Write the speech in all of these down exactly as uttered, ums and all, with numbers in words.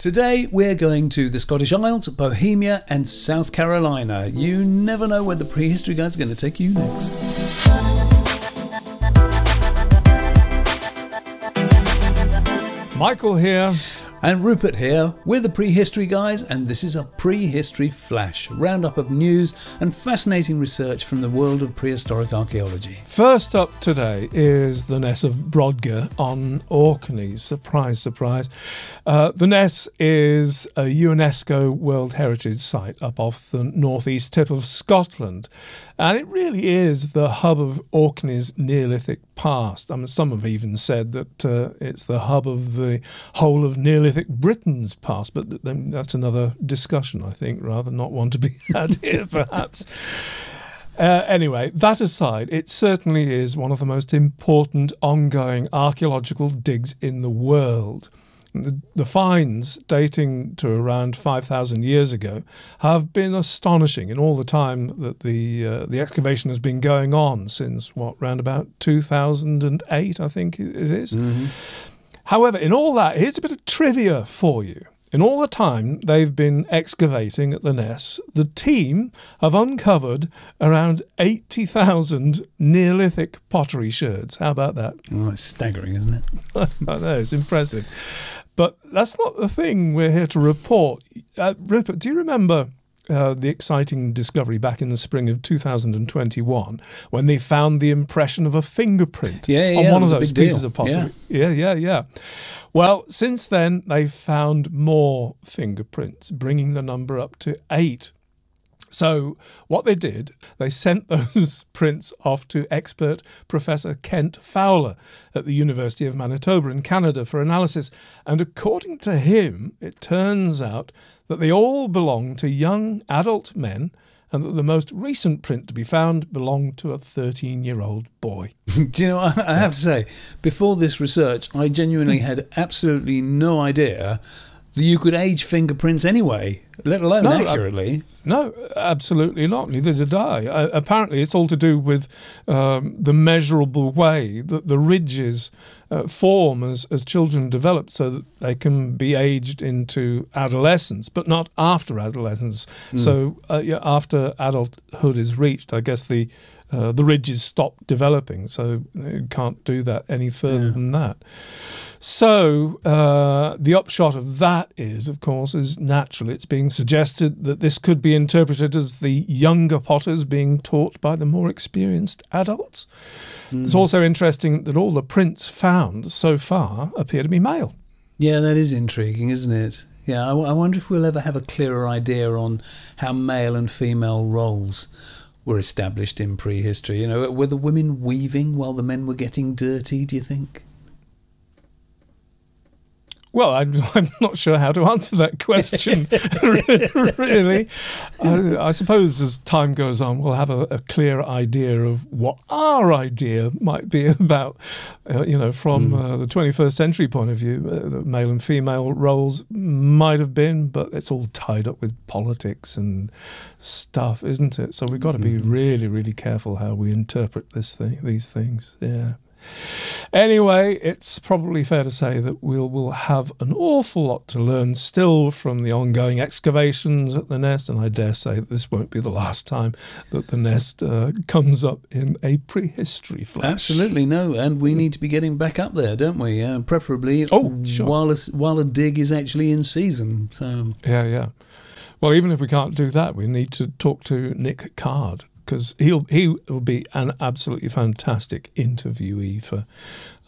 Today we're going to the Scottish Isles, Bohemia and South Carolina. You never know where the Prehistory Guys are going to take you next. Michael here. And Rupert here. We're the Prehistory Guys and this is a Prehistory Flash, a roundup of news and fascinating research from the world of prehistoric archaeology. First up today is the Ness of Brodgar on Orkney. Surprise, surprise. Uh, the Ness is a UNESCO World Heritage Site up off the northeast tip of Scotland. And it really is the hub of Orkney's Neolithic past. I mean, some have even said that uh, it's the hub of the whole of Neolithic Britain's past, but that's another discussion, I think, rather not one to be had here, perhaps. Uh, anyway, that aside, it certainly is one of the most important ongoing archaeological digs in the world. The, the finds, dating to around five thousand years ago, have been astonishing in all the time that the uh, the excavation has been going on since, what, round about two thousand eight, I think it is. Mm-hmm. However, in all that, here's a bit of trivia for you. In all the time they've been excavating at the Ness, the team have uncovered around eighty thousand Neolithic pottery sherds. How about that? Oh, it's staggering, isn't it? I know, it's impressive. But that's not the thing we're here to report. Uh, Rupert, do you remember uh, the exciting discovery back in the spring of two thousand twenty-one when they found the impression of a fingerprint yeah, yeah, on yeah, one of those pieces deal. of pottery? Yeah, yeah, yeah. yeah. Well, since then, they've found more fingerprints, bringing the number up to eight. So what they did, they sent those prints off to expert Professor Kent Fowler at the University of Manitoba in Canada for analysis. And according to him, it turns out that they all belong to young adult men and that the most recent print to be found belonged to a thirteen-year-old boy. Do you know, I, I have to say, before this research, I genuinely had absolutely no idea that you could age fingerprints anyway, let alone no, accurately. I, no, absolutely not, neither did I. I apparently it's all to do with um, the measurable way that the ridges uh, form as, as children develop so that they can be aged into adolescence, but not after adolescence. Mm. So uh, yeah, after adulthood is reached, I guess the Uh, the ridges stop developing, so you can't do that any further yeah. than that. So uh, the upshot of that is, of course, is naturally it's being suggested that this could be interpreted as the younger potters being taught by the more experienced adults. Mm. It's also interesting that all the prints found so far appear to be male. Yeah, that is intriguing, isn't it? Yeah, I, I wonder if we'll ever have a clearer idea on how male and female roles were established in prehistory. You know, were the women weaving while the men were getting dirty, do you think? Well, I'm, I'm not sure how to answer that question, really. I, I suppose as time goes on, we'll have a, a clear idea of what our idea might be about, uh, you know, from mm. uh, the twenty-first century point of view, uh, the male and female roles might have been, but it's all tied up with politics and stuff, isn't it? So we've got to be really, really careful how we interpret this thing, these things, yeah. Anyway, it's probably fair to say that we'll, we'll have an awful lot to learn still from the ongoing excavations at the Ness, and I dare say that this won't be the last time that the Ness uh, comes up in a prehistory flash. Absolutely, no, and we need to be getting back up there, don't we? Uh, preferably oh, sure. while, a, while a dig is actually in season. So Yeah, yeah. Well, even if we can't do that, we need to talk to Nick Card, because he'll he will be an absolutely fantastic interviewee for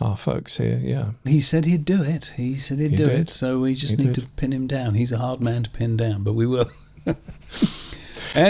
our folks here, yeah. He said he'd do it. He said he'd he do did. it. So we just he need did. to pin him down. He's a hard man to pin down, but we will. Anyway.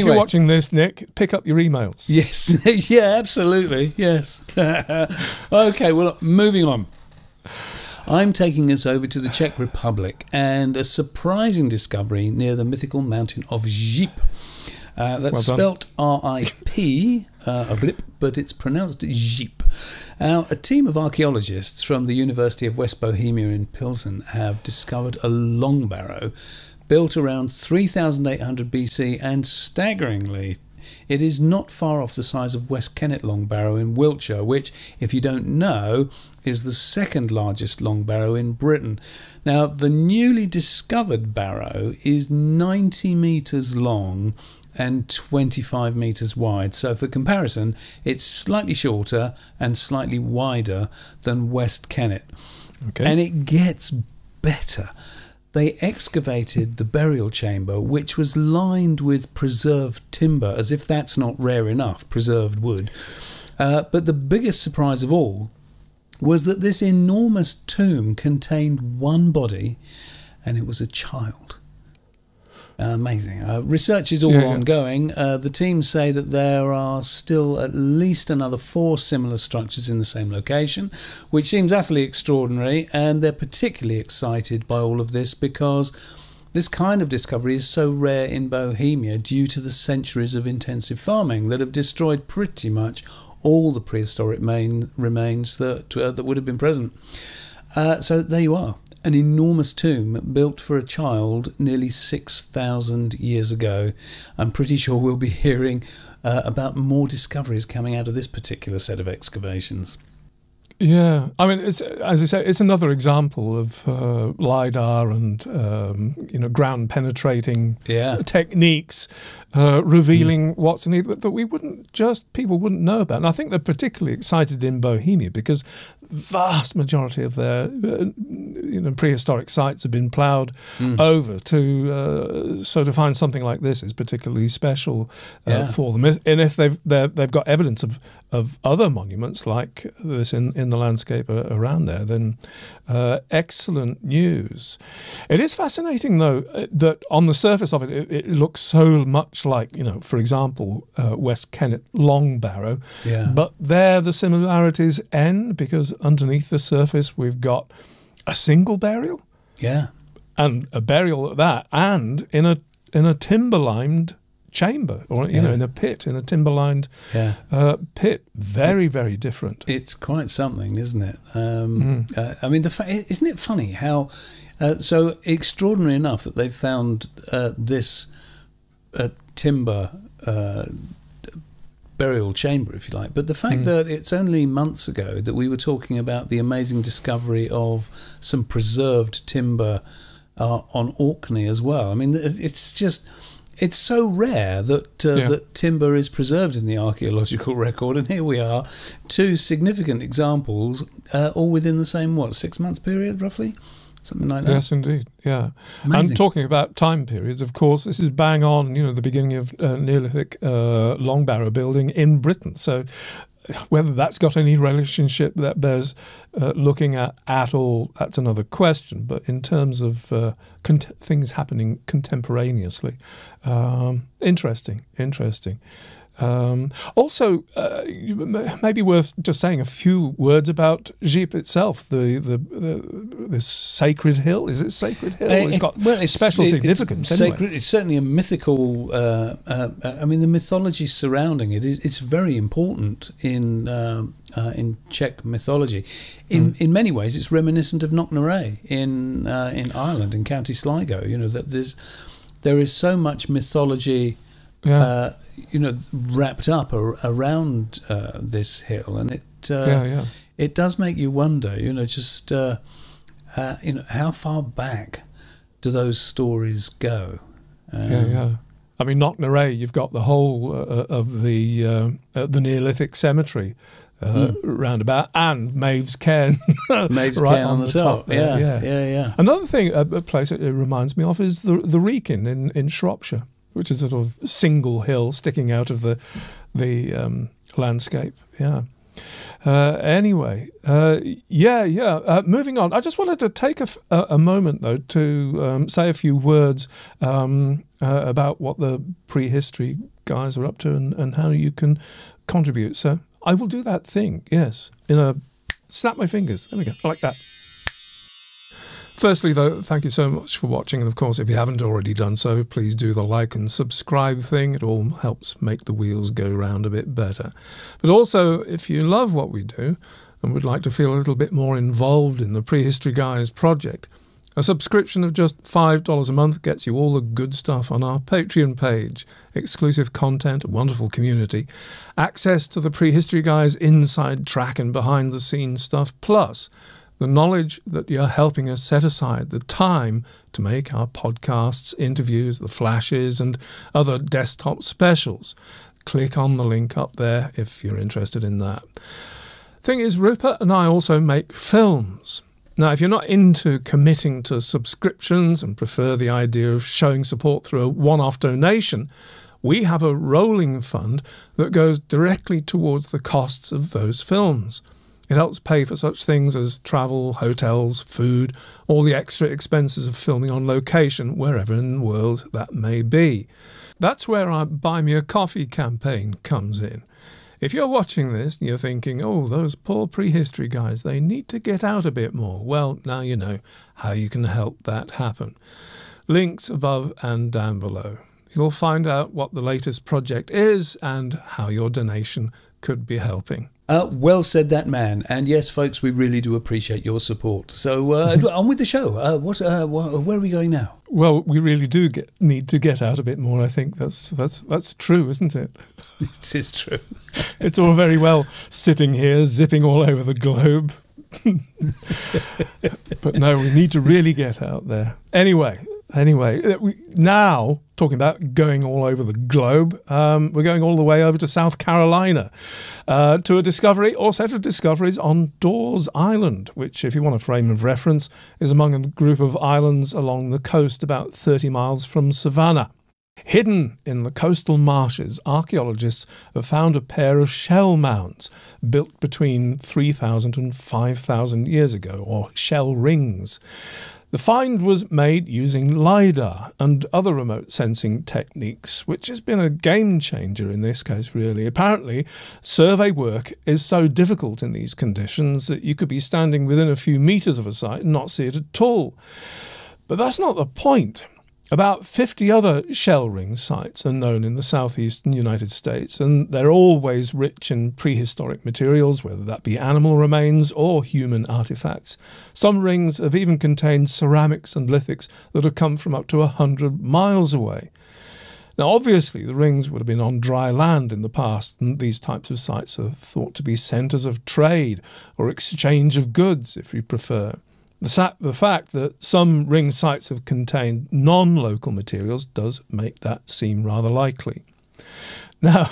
If you're watching this, Nick, pick up your emails. Yes. Yeah, absolutely. Yes. Okay, well, moving on. I'm taking us over to the Czech Republic and a surprising discovery near the mythical mountain of Říp. Uh, that's well spelt R I P, uh, a blip, but it's pronounced Říp. Now, a team of archaeologists from the University of West Bohemia in Pilsen have discovered a long barrow built around three thousand eight hundred B C and, staggeringly, It is not far off the size of West Kennet Long Barrow in Wiltshire, which, if you don't know, is the second largest long barrow in Britain. Now, the newly discovered barrow is ninety metres long and twenty-five metres wide. So for comparison, it's slightly shorter and slightly wider than West Kennet. Okay. And it gets better. They excavated the burial chamber, which was lined with preserved timber, as if that's not rare enough, preserved wood. Uh, but the biggest surprise of all was that this enormous tomb contained one body, and it was a child. Uh, amazing. Uh, research is all yeah, ongoing. Yeah. Uh, the team say that there are still at least another four similar structures in the same location, which seems utterly extraordinary, and they're particularly excited by all of this because this kind of discovery is so rare in Bohemia due to the centuries of intensive farming that have destroyed pretty much all the prehistoric main remains that, uh, that would have been present. Uh, so there you are. An enormous tomb built for a child nearly six thousand years ago. I'm pretty sure we'll be hearing uh, about more discoveries coming out of this particular set of excavations. Yeah, I mean, it's, as I say, it's another example of uh, LiDAR and um, you know ground penetrating yeah. techniques uh, revealing mm. what's in it that we wouldn't just people wouldn't know about. And I think they're particularly excited in Bohemia because the vast majority of their uh, you know prehistoric sites have been ploughed mm. over. To uh, so to find something like this is particularly special uh, yeah. for them. And if they've they've got evidence of of other monuments like this in in in the landscape around there, then uh, excellent news. It is fascinating, though, that on the surface of it, it, it looks so much like, you know, for example, uh, West Kennet Long Barrow. Yeah. But there the similarities end because underneath the surface we've got a single burial. Yeah. And a burial at that, and in a in a timber-limed chamber, or you yeah. know, in a pit, in a timber-lined yeah. uh, pit. Very, very different. It's quite something, isn't it? Um, mm. uh, I mean, the fa isn't it funny how uh, so extraordinary enough that they've found uh, this uh, timber uh, burial chamber, if you like, but the fact mm. that it's only months ago that we were talking about the amazing discovery of some preserved timber uh, on Orkney as well. I mean, it's just. It's so rare that, uh, yeah. that timber is preserved in the archaeological record, and here we are, two significant examples, uh, all within the same, what, six months period, roughly? Something like that. Yes, indeed, yeah. Amazing. And talking about time periods, of course, this is bang on, you know, the beginning of uh, Neolithic uh, long barrow building in Britain, so whether that's got any relationship that bears uh, looking at at all, that's another question. But in terms of uh, cont things happening contemporaneously, um, interesting, interesting. Um, also, uh, maybe worth just saying a few words about Říp itself. The the, the this sacred hill, is it sacred hill? It's got well, it's, special it, significance. It's, anyway. sacred, it's certainly a mythical. Uh, uh, I mean, the mythology surrounding it is it's very important in uh, uh, in Czech mythology. In mm. in many ways, it's reminiscent of Knocknarea in uh, in Ireland, in County Sligo. You know that there's there is so much mythology. Yeah. Uh, you know, wrapped up ar around uh, this hill, and it uh, yeah, yeah. it does make you wonder. You know, just uh, uh, you know, how far back do those stories go? Um, yeah, yeah. I mean, Knocknarea, you've got the whole uh, of the uh, uh, the Neolithic cemetery uh, mm. roundabout, and Maeve's Cairn, Maeve's right Cairn on, on the top. top yeah, yeah, yeah, yeah. Another thing, a, a place it, it reminds me of is the the Reekin in in Shropshire, which is a sort of single hill sticking out of the the um, landscape. Yeah. Uh, anyway, uh, yeah, yeah. Uh, moving on, I just wanted to take a, f a moment though to um, say a few words um, uh, about what the Prehistory Guys are up to and, and how you can contribute. So I will do that thing. Yes, in a snap my fingers. There we go. I like that. Firstly, though, thank you so much for watching, and of course, if you haven't already done so, please do the like and subscribe thing. It all helps make the wheels go round a bit better. But also, if you love what we do and would like to feel a little bit more involved in the Prehistory Guys project, A subscription of just five dollars a month gets you all the good stuff on our Patreon page. Exclusive content, a wonderful community, access to the Prehistory Guys inside track and behind-the-scenes stuff, plus the knowledge that you're helping us set aside the time to make our podcasts, interviews, the flashes, and other desktop specials. Click on the link up there if you're interested in that. Thing is, Rupert and I also make films. Now, if you're not into committing to subscriptions and prefer the idea of showing support through a one-off donation, we have a rolling fund that goes directly towards the costs of those films. It helps pay for such things as travel, hotels, food, all the extra expenses of filming on location, wherever in the world that may be. That's where our Buy Me a Coffee campaign comes in. If you're watching this and you're thinking, oh, those poor Prehistory Guys, they need to get out a bit more, well, now you know how you can help that happen. Links above and down below. You'll find out what the latest project is and how your donation could be helping. Uh, well said, that man. And yes, folks, we really do appreciate your support. So uh, on with the show. Uh, what? Uh, where are we going now? Well, we really do get, need to get out a bit more. I think that's that's that's true, isn't it? It is true. It's all very well sitting here, zipping all over the globe. But no, we need to really get out there. Anyway, anyway, we, now talking about going all over the globe, um, we're going all the way over to South Carolina uh, to a discovery or set of discoveries on Daws Island, which, if you want a frame of reference, is among a group of islands along the coast about thirty miles from Savannah. Hidden in the coastal marshes, archaeologists have found a pair of shell mounds built between three thousand and five thousand years ago, or shell rings. The find was made using LiDAR and other remote sensing techniques, which has been a game changer in this case, really. Apparently, survey work is so difficult in these conditions that you could be standing within a few metres of a site and not see it at all. But that's not the point. About fifty other shell ring sites are known in the southeastern United States, and they're always rich in prehistoric materials, whether that be animal remains or human artifacts. Some rings have even contained ceramics and lithics that have come from up to one hundred miles away. Now, obviously, the rings would have been on dry land in the past, and these types of sites are thought to be centres of trade or exchange of goods, if you prefer. The fact that some ring sites have contained non-local materials does make that seem rather likely. Now,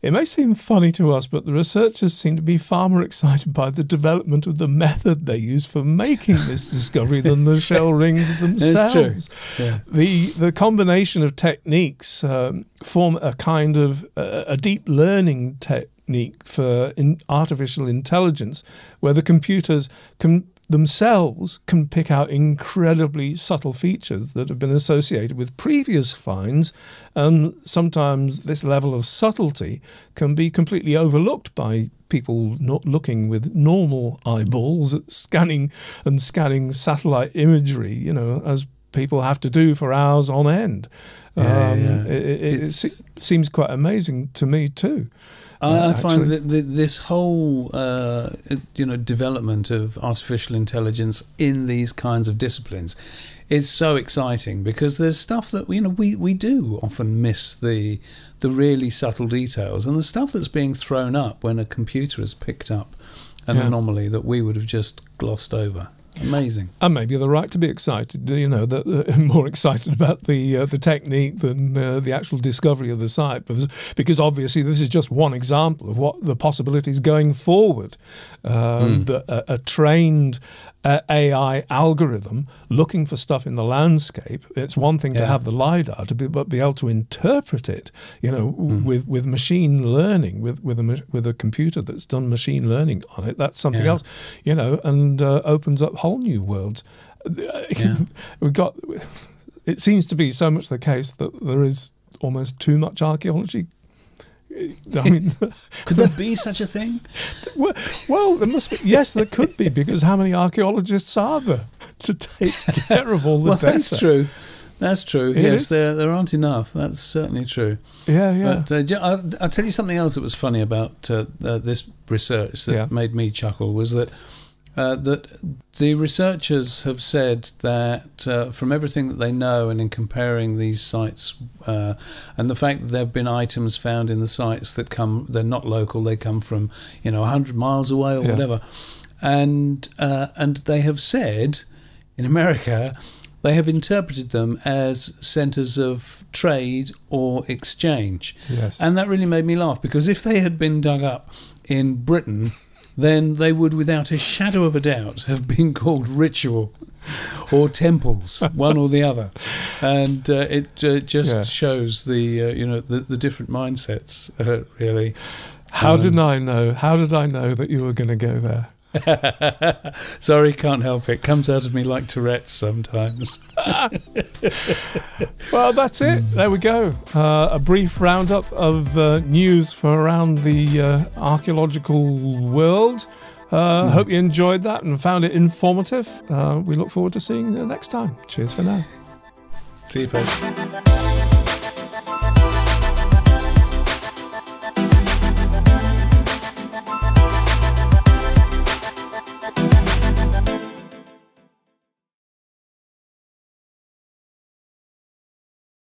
it may seem funny to us, but the researchers seem to be far more excited by the development of the method they use for making this discovery than the shell rings themselves. That's true. Yeah. The, the combination of techniques um, form a kind of uh, a deep learning technique for in artificial intelligence, where the computers can themselves can pick out incredibly subtle features that have been associated with previous finds, and sometimes this level of subtlety can be completely overlooked by people not looking with normal eyeballs at scanning and scanning satellite imagery, you know, as people have to do for hours on end. Yeah, um, yeah. It, it, it seems quite amazing to me too. I, I find that this whole, uh, you know, development of artificial intelligence in these kinds of disciplines is so exciting, because there's stuff that, you know, we, we do often miss the the really subtle details, and the stuff that's being thrown up when a computer has picked up an yeah. anomaly that we would have just glossed over. Amazing. And maybe they're right to be excited, you know, that uh, more excited about the uh, the technique than uh, the actual discovery of the site, because, because obviously this is just one example of what the possibilities going forward. Um, mm. that a, a trained uh, A I algorithm looking for stuff in the landscape, it's one thing yeah. to have the LiDAR, to be, but be able to interpret it, you know, mm. with, with machine learning, with, with, a, with a computer that's done machine learning on it, that's something yeah. else, you know, and uh, opens up whole new worlds. Yeah. We've got, it seems to be so much the case that there is almost too much archaeology. I mean, could there be such a thing? Well, well, there must be. Yes, there could be, because how many archaeologists are there to take care of all the well, data? That's true. That's true. It yes, is. there there aren't enough. That's certainly true. Yeah, yeah. But, uh, I'll, I'll tell you something else that was funny about uh, uh, this research that yeah. made me chuckle was that uh, that the researchers have said that uh, from everything that they know, and in comparing these sites uh, and the fact that there have been items found in the sites that come, they're not local, they come from, you know, a hundred miles away or yeah. whatever. And, uh, and they have said, in America, they have interpreted them as centres of trade or exchange. Yes. And that really made me laugh, because if they had been dug up in Britain, then they would, without a shadow of a doubt, have been called ritual or temples, one or the other. And uh, it uh, just yeah. shows the, uh, you know, the, the different mindsets, uh, really. How um, did I know? How did I know that you were going to go there? Sorry, can't help it. Comes out of me like Tourette's sometimes. Well, that's it. There we go. Uh, a brief roundup of uh, news from around the uh, archaeological world. Uh, mm. Hope you enjoyed that and found it informative. Uh, we look forward to seeing you next time. Cheers for now. See you folks.